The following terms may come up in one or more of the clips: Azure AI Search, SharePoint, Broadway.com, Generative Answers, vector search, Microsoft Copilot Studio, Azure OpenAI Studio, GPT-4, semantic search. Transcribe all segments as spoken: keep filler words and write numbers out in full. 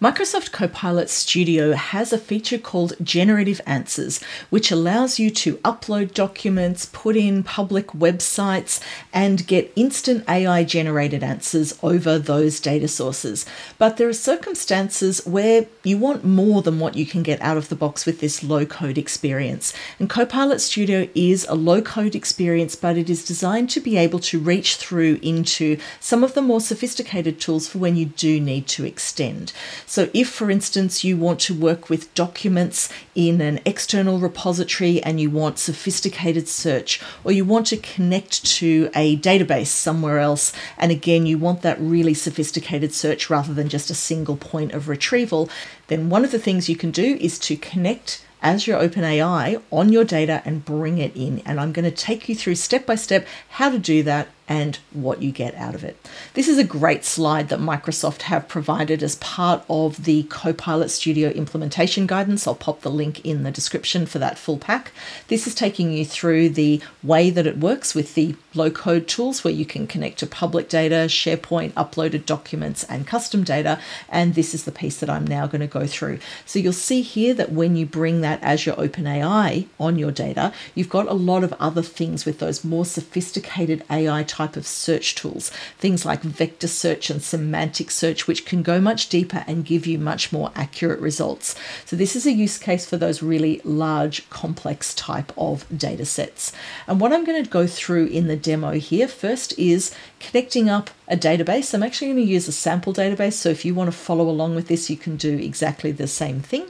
Microsoft Copilot Studio has a feature called Generative Answers, which allows you to upload documents, put in public websites, and get instant A I-generated answers over those data sources. But there are circumstances where you want more than what you can get out of the box with this low-code experience. And Copilot Studio is a low-code experience, but it is designed to be able to reach through into some of the more sophisticated tools for when you do need to extend. So if, for instance, you want to work with documents in an external repository and you want sophisticated search, or you want to connect to a database somewhere else, and again, you want that really sophisticated search rather than just a single point of retrieval, then one of the things you can do is to connect Azure OpenAI on your data and bring it in. And I'm going to take you through step by step how to do that and what you get out of it. This is a great slide that Microsoft have provided as part of the Copilot Studio implementation guidance. I'll pop the link in the description for that full pack. This is taking you through the way that it works with the low-code tools where you can connect to public data, SharePoint, uploaded documents, and custom data. And this is the piece that I'm now going to go through. So you'll see here that when you bring that Azure OpenAI on your data, you've got a lot of other things with those more sophisticated A I types type of search tools, things like vector search and semantic search, which can go much deeper and give you much more accurate results. So this is a use case for those really large, complex type of data sets. And what I'm going to go through in the demo here first is connecting up a database. I'm actually going to use a sample database. So if you want to follow along with this, you can do exactly the same thing.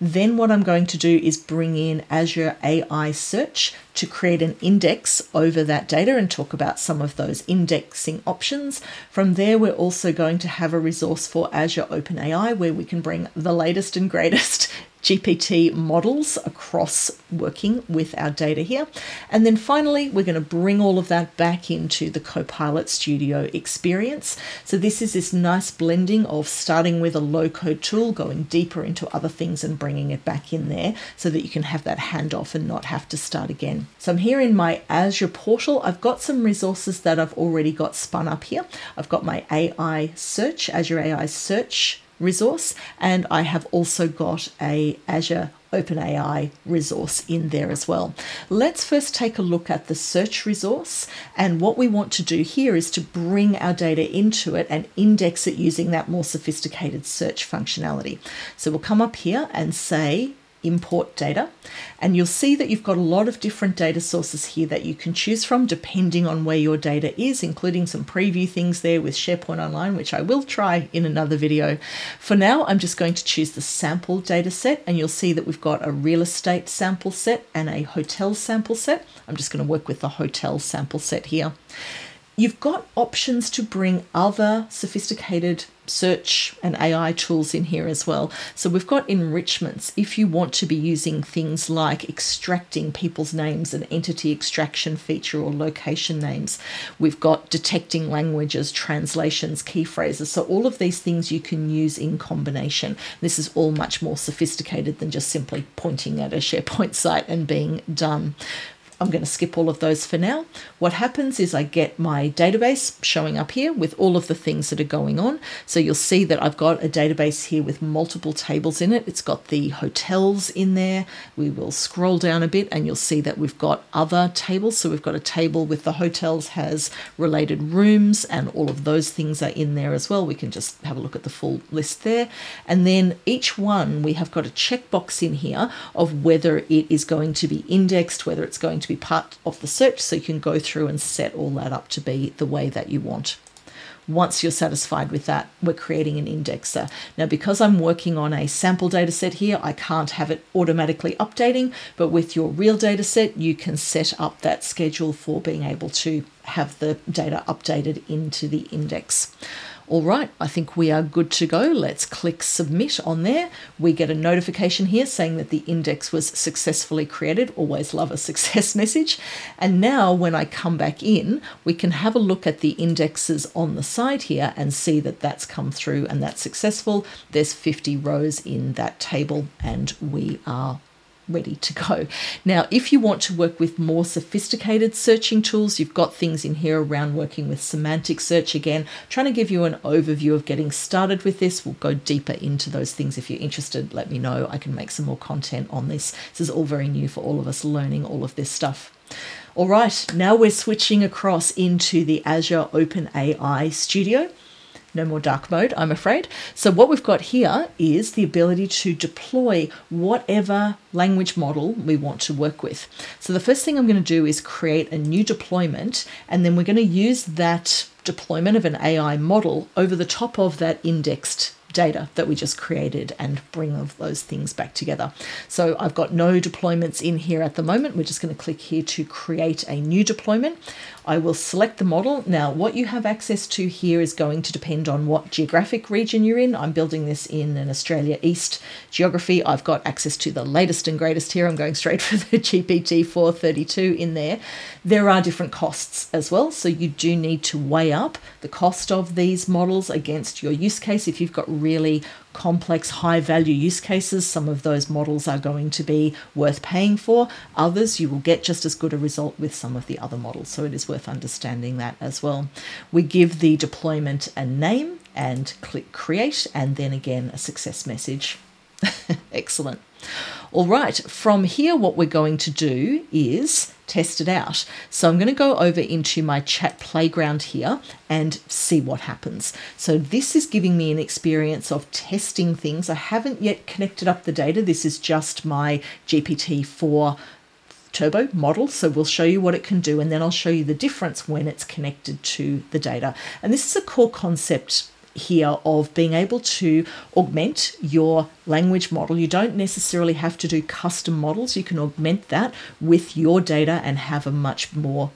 Then what I'm going to do is bring in Azure A I Search to create an index over that data and talk about some of those indexing options. From there, we're also going to have a resource for Azure OpenAI where we can bring the latest and greatest G P T models across working with our data here. And then finally, we're going to bring all of that back into the Copilot Studio experience. So this is this nice blending of starting with a low-code tool, going deeper into other things and bringing it back in there so that you can have that handoff and not have to start again. So I'm here in my Azure portal. I've got some resources that I've already got spun up here. I've got my A I search, Azure A I search resource, and I have also got a Azure OpenAI resource in there as well. Let's first take a look at the search resource, and what we want to do here is to bring our data into it and index it using that more sophisticated search functionality. So we'll come up here and say import data, and you'll see that you've got a lot of different data sources here that you can choose from depending on where your data is, including some preview things there with SharePoint Online, which I will try in another video. For now, I'm just going to choose the sample data set, and you'll see that we've got a real estate sample set and a hotel sample set. I'm just going to work with the hotel sample set here. You've got options to bring other sophisticated search and A I tools in here as well. So we've got enrichments if you want to be using things like extracting people's names, an entity extraction feature, or location names. We've got detecting languages, translations, key phrases. So all of these things you can use in combination. This is all much more sophisticated than just simply pointing at a SharePoint site and being done. I'm going to skip all of those for now. What happens is I get my database showing up here with all of the things that are going on. So you'll see that I've got a database here with multiple tables in it. It's got the hotels in there. We will scroll down a bit and you'll see that we've got other tables. So we've got a table with the hotels has related rooms, and all of those things are in there as well. We can just have a look at the full list there. And then each one, we have got a checkbox in here of whether it is going to be indexed, whether it's going to be be part of the search, so you can go through and set all that up to be the way that you want. Once you're satisfied with that, we're creating an indexer. Now, because I'm working on a sample data set here, I can't have it automatically updating, but with your real data set, you can set up that schedule for being able to have the data updated into the index. All right, I think we are good to go. Let's click submit on there. We get a notification here saying that the index was successfully created. Always love a success message. And now when I come back in, we can have a look at the indexes on the side here and see that that's come through and that's successful. There's fifty rows in that table and we are ready to go. Now, if you want to work with more sophisticated searching tools, you've got things in here around working with semantic search. Again, trying to give you an overview of getting started with this. We'll go deeper into those things. If you're interested, let me know. I can make some more content on this. This is all very new for all of us learning all of this stuff. All right, now we're switching across into the Azure OpenAI Studio. No more dark mode, I'm afraid. So what we've got here is the ability to deploy whatever language model we want to work with. So the first thing I'm going to do is create a new deployment, and then we're going to use that deployment of an A I model over the top of that indexed data that we just created and bring all of those things back together. So I've got no deployments in here at the moment. We're just going to click here to create a new deployment. I will select the model. Now, what you have access to here is going to depend on what geographic region you're in. I'm building this in an Australia East geography. I've got access to the latest and greatest here. I'm going straight for the G P T four thirty-two in there. There are different costs as well. So you do need to weigh up the cost of these models against your use case. If you've got really complex, high value use cases, some of those models are going to be worth paying for. Others, you will get just as good a result with some of the other models. So it is worth understanding that as well. We give the deployment a name and click create, and then again, a success message. Excellent. All right, from here, what we're going to do is test it out. So I'm going to go over into my chat playground here and see what happens. So this is giving me an experience of testing things. I haven't yet connected up the data. This is just my G P T four Turbo model. So we'll show you what it can do, and then I'll show you the difference when it's connected to the data. And this is a core concept here of being able to augment your language model. You don't necessarily have to do custom models. You can augment that with your data and have a much more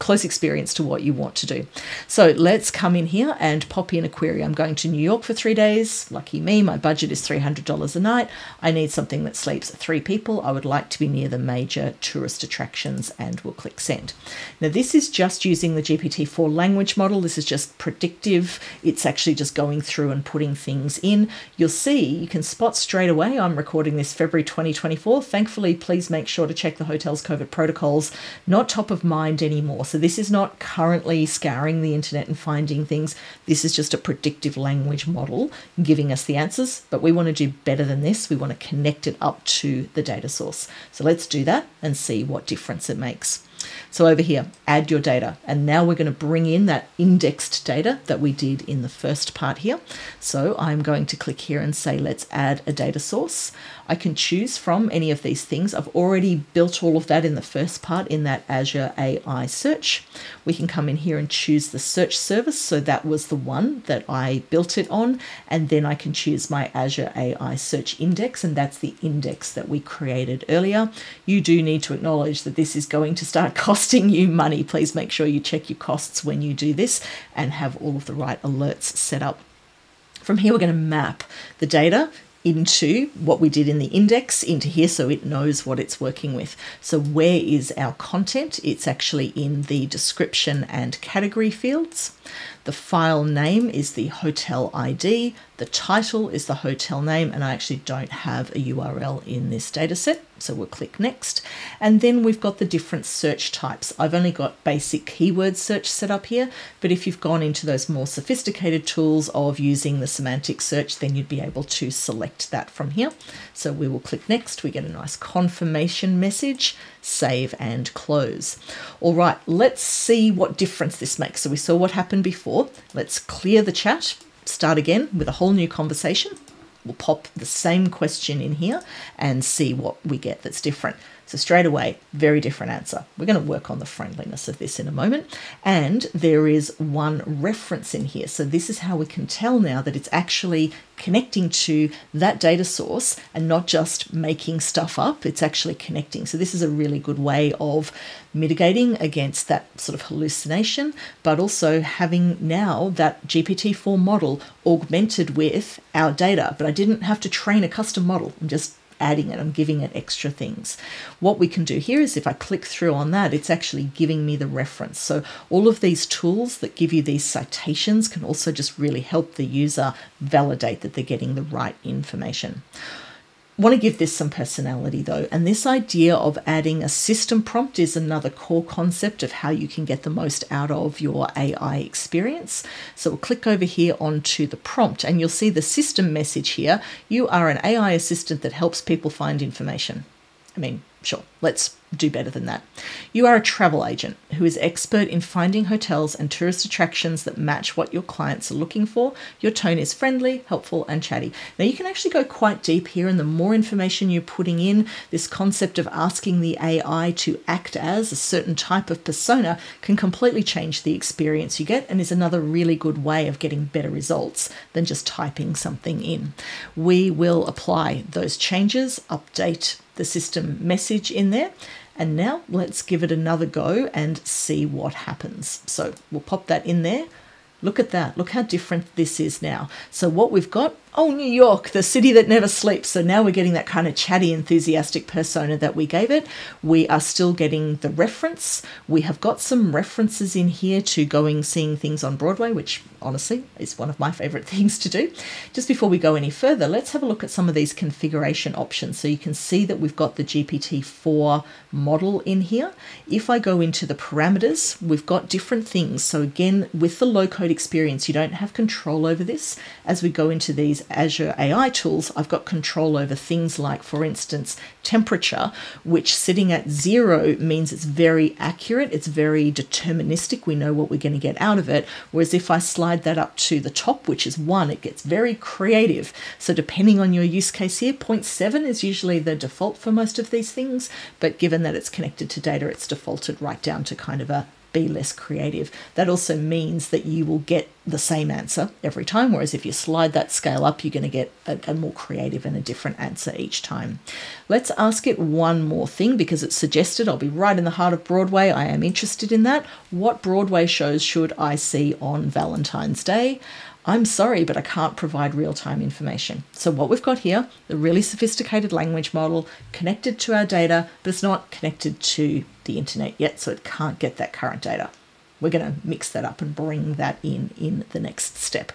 close experience to what you want to do. So let's come in here and pop in a query. I'm going to New York for three days. Lucky me, my budget is three hundred dollars a night. I need something that sleeps three people. I would like to be near the major tourist attractions, and we'll click send. Now this is just using the G P T four language model. This is just predictive. It's actually just going through and putting things in. You'll see, you can spot straight away. I'm recording this February twenty twenty-four. Thankfully, please make sure to check the hotel's COVID protocols. Not top of mind anymore. So this is not currently scouring the internet and finding things. This is just a predictive language model giving us the answers, but we want to do better than this. We want to connect it up to the data source. So let's do that and see what difference it makes. So over here, add your data. And now we're going to bring in that indexed data that we did in the first part here. So I'm going to click here and say, let's add a data source. I can choose from any of these things. I've already built all of that in the first part in that Azure A I search. We can come in here and choose the search service. So that was the one that I built it on. And then I can choose my Azure A I search index. And that's the index that we created earlier. You do need to acknowledge that this is going to start costing you money. Please make sure you check your costs when you do this and have all of the right alerts set up. From here, we're going to map the data into what we did in the index into here so it knows what it's working with. So where is our content? It's actually in the description and category fields. The file name is the hotel I D. The title is the hotel name, and I actually don't have a U R L in this data set. So we'll click next. And then we've got the different search types. I've only got basic keyword search set up here, but if you've gone into those more sophisticated tools of using the semantic search, then you'd be able to select that from here. So we will click next. We get a nice confirmation message, save and close. All right, let's see what difference this makes. So we saw what happened before. Let's clear the chat, start again with a whole new conversation. We'll pop the same question in here and see what we get that's different. So straight away, very different answer. We're going to work on the friendliness of this in a moment. And there is one reference in here. So this is how we can tell now that it's actually connecting to that data source and not just making stuff up. It's actually connecting. So this is a really good way of mitigating against that sort of hallucination, but also having now that G P T four model augmented with our data. But I didn't have to train a custom model. I'm just adding it, I'm giving it extra things. What we can do here is if I click through on that, it's actually giving me the reference. So all of these tools that give you these citations can also just really help the user validate that they're getting the right information. want to give this some personality though, and this idea of adding a system prompt is another core concept of how you can get the most out of your A I experience. So we'll click over here onto the prompt and you'll see the system message here. You are an A I assistant that helps people find information. I mean, sure, let's do better than that. You are a travel agent who is expert in finding hotels and tourist attractions that match what your clients are looking for. Your tone is friendly, helpful, and chatty. Now you can actually go quite deep here, and the more information you're putting in, this concept of asking the A I to act as a certain type of persona can completely change the experience you get and is another really good way of getting better results than just typing something in. We will apply those changes, update the system message in there. And now let's give it another go and see what happens. So we'll pop that in there. Look at that. Look how different this is now. So what we've got, oh, New York, the city that never sleeps. So now we're getting that kind of chatty, enthusiastic persona that we gave it. We are still getting the reference. We have got some references in here to going, seeing things on Broadway, which honestly is one of my favorite things to do. Just before we go any further, let's have a look at some of these configuration options. So you can see that we've got the G P T four model in here. If I go into the parameters, we've got different things. So again, with the low code experience, you don't have control over this. As we go into these Azure A I tools, I've got control over things like, for instance, temperature, which sitting at zero means it's very accurate, it's very deterministic, we know what we're going to get out of it. Whereas if I slide that up to the top, which is one, it gets very creative. So depending on your use case here, zero point seven is usually the default for most of these things, but given that it's connected to data, it's defaulted right down to kind of a be less creative. That also means that you will get the same answer every time, whereas if you slide that scale up, you're going to get a, a more creative and a different answer each time. Let's ask it one more thing because it's suggested. I'll be right in the heart of Broadway. I am interested in that. What Broadway shows should I see on Valentine's Day? I'm sorry, but I can't provide real-time information. So what we've got here, the really sophisticated language model connected to our data, but it's not connected to the internet yet, so it can't get that current data. We're going to mix that up and bring that in in the next step.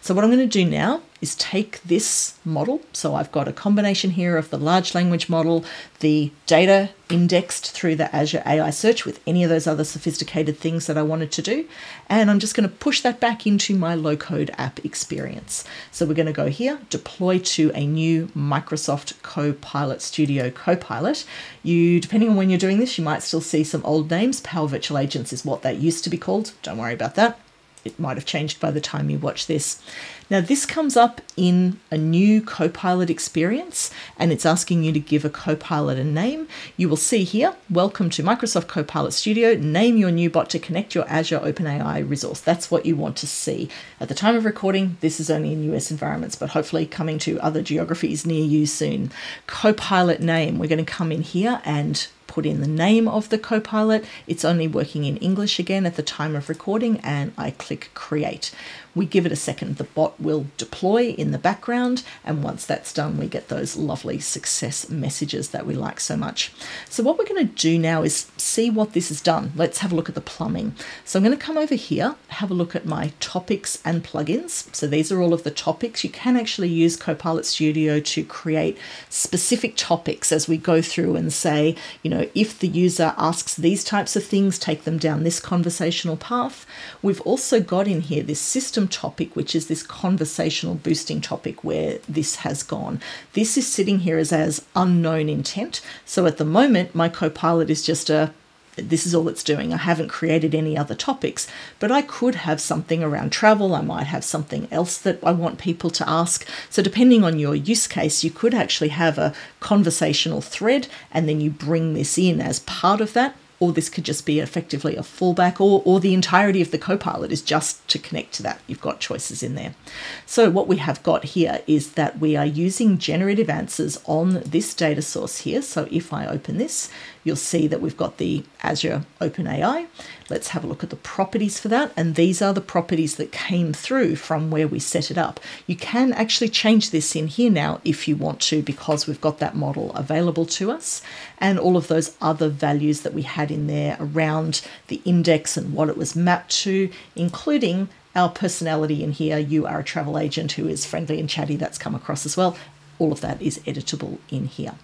So what I'm going to do now is take this model. So I've got a combination here of the large language model, the data indexed through the Azure A I search with any of those other sophisticated things that I wanted to do. And I'm just going to push that back into my low code app experience. So we're going to go here, deploy to a new Microsoft Copilot Studio Copilot. You, depending on when you're doing this, you might still see some old names. Power Virtual Agents is what that used to be called. Don't worry about that. It might have changed by the time you watch this. Now this comes up in a new Copilot experience and it's asking you to give a Copilot a name. You will see here, welcome to Microsoft Copilot Studio, name your new bot to connect your Azure OpenAI resource. That's what you want to see. At the time of recording, this is only in U S environments, but hopefully coming to other geographies near you soon. Copilot name, we're going to come in here and put in the name of the Copilot. It's only working in English again at the time of recording, and I click create. We give it a second. The bot will deploy in the background, and once that's done, we get those lovely success messages that we like so much. So what we're going to do now is see what this has done. Let's have a look at the plumbing. So I'm going to come over here, have a look at my topics and plugins. So these are all of the topics. You can actually use Copilot Studio to create specific topics as we go through and say, you know, if the user asks these types of things, take them down this conversational path. We've also got in here this system topic, which is this conversational boosting topic where this has gone. This is sitting here as, as unknown intent. So at the moment, my Copilot is just a, this is all it's doing. I haven't created any other topics, but I could have something around travel. I might have something else that I want people to ask. So depending on your use case, you could actually have a conversational thread and then you bring this in as part of that. Or this could just be effectively a fallback, or, or the entirety of the Copilot is just to connect to that. You've got choices in there. So what we have got here is that we are using generative answers on this data source here. So if I open this, you'll see that we've got the Azure OpenAI. Let's have a look at the properties for that. And these are the properties that came through from where we set it up. You can actually change this in here now if you want to, because we've got that model available to us and all of those other values that we had in there around the index and what it was mapped to, including our personality in here. You are a travel agent who is friendly and chatty. That's come across as well. all of that is editable in here.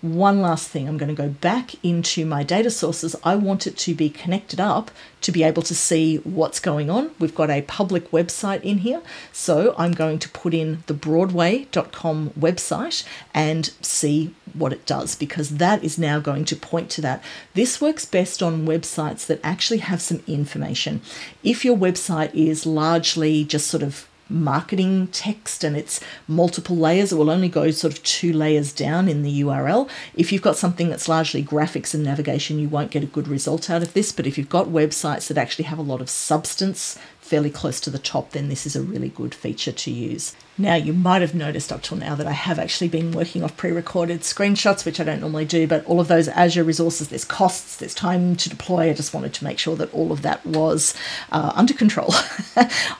One last thing, I'm going to go back into my data sources. I want it to be connected up to be able to see what's going on. We've got a public website in here. So I'm going to put in the Broadway dot com website and see what it does, because that is now going to point to that. This works best on websites that actually have some information. If your website is largely just sort of marketing text and it's multiple layers, it will only go sort of two layers down in the U R L. If you've got something that's largely graphics and navigation, you won't get a good result out of this. But if you've got websites that actually have a lot of substance fairly close to the top, then this is a really good feature to use. Now, you might have noticed up till now that I have actually been working off pre-recorded screenshots, which I don't normally do, but all of those Azure resources, there's costs, there's time to deploy. I just wanted to make sure that all of that was uh, under control.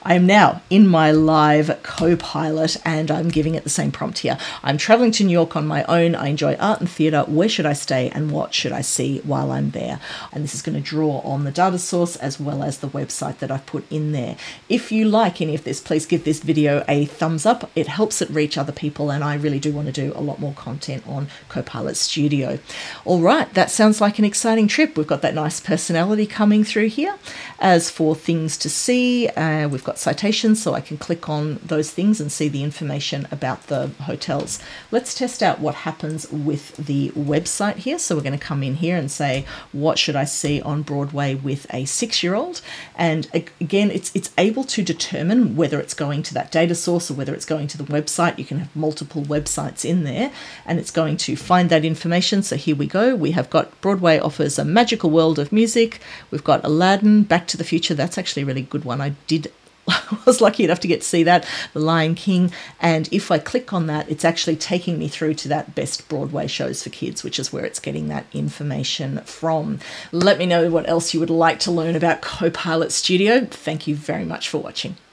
I am now in my live Copilot and I'm giving it the same prompt here. I'm traveling to New York on my own. I enjoy art and theatre. Where should I stay and what should I see while I'm there? And this is going to draw on the data source as well as the website that I've put in there. There. If you like any of this, please give this video a thumbs up. It helps it reach other people, and I really do want to do a lot more content on Copilot Studio. All right, that sounds like an exciting trip. We've got that nice personality coming through here. As for things to see, uh, we've got citations, so I can click on those things and see the information about the hotels. Let's test out what happens with the website here. So we're going to come in here and say, what should I see on Broadway with a six-year-old? And again, it's It's able to determine whether it's going to that data source or whether it's going to the website. You can have multiple websites in there, and it's going to find that information. So here we go. We have got Broadway offers a magical world of music. We've got Aladdin, Back to the Future. That's actually a really good one. I did I was lucky enough to get to see that, The Lion King. And if I click on that, it's actually taking me through to that best Broadway shows for kids, which is where it's getting that information from. Let me know what else you would like to learn about Copilot Studio. Thank you very much for watching.